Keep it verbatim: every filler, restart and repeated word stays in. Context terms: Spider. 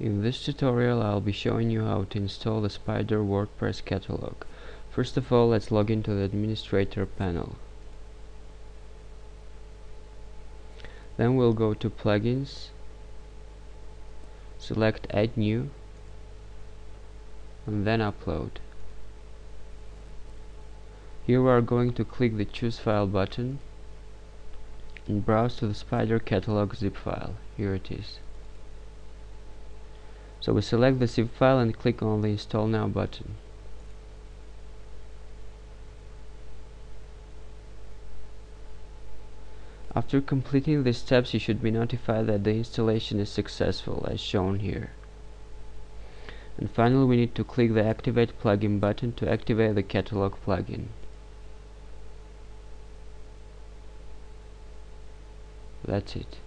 In this tutorial I'll be showing you how to install the Spider WordPress catalog. First of all, let's log into the administrator panel. Then we'll go to plugins, select add new, and then upload. Here we are going to click the choose file button and browse to the Spider catalog zip file. Here it is. So we select the zip file and click on the install now button. After completing these steps, you should be notified that the installation is successful, as shown here. And finally, we need to click the Activate Plugin button to activate the catalog plugin. That's it.